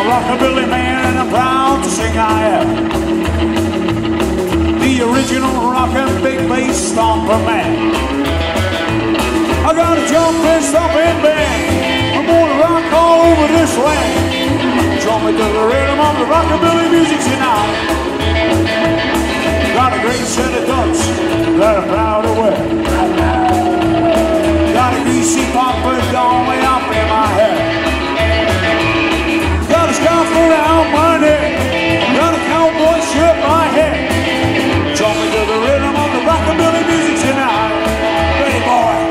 a rockabilly man and I'm proud to sing I am. The original rockin' big bass stomper man. I got a jumpin' stompin' band. I'm gonna rock all over this land. Show me to the rhythm of the rockabilly music tonight. Got a great set of ducks that I'm proud to wear. Got a greasy popper doll way up in my hair. Down my neck, got a cowboy shirt my head. Jump into the rhythm of the rockabilly music tonight. Ready, boy.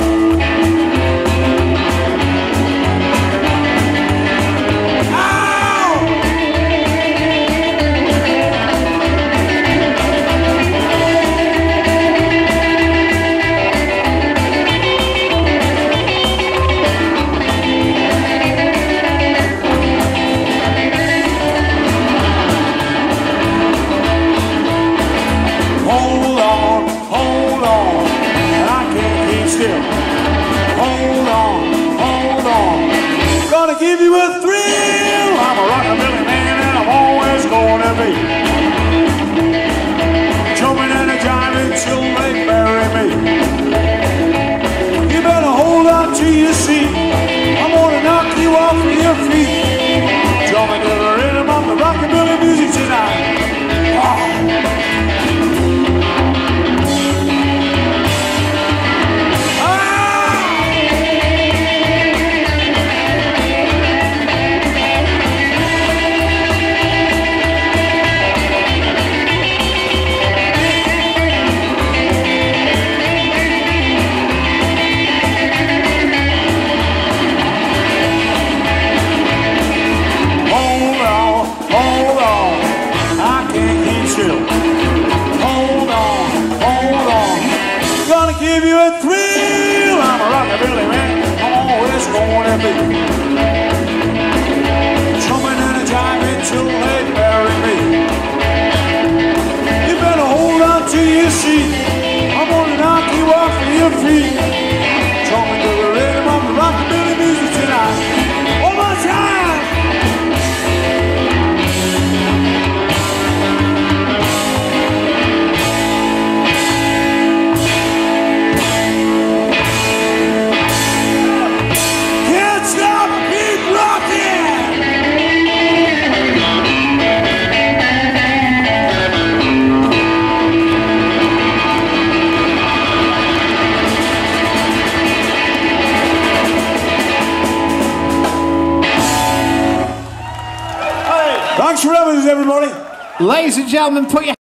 Ladies and gentlemen, put your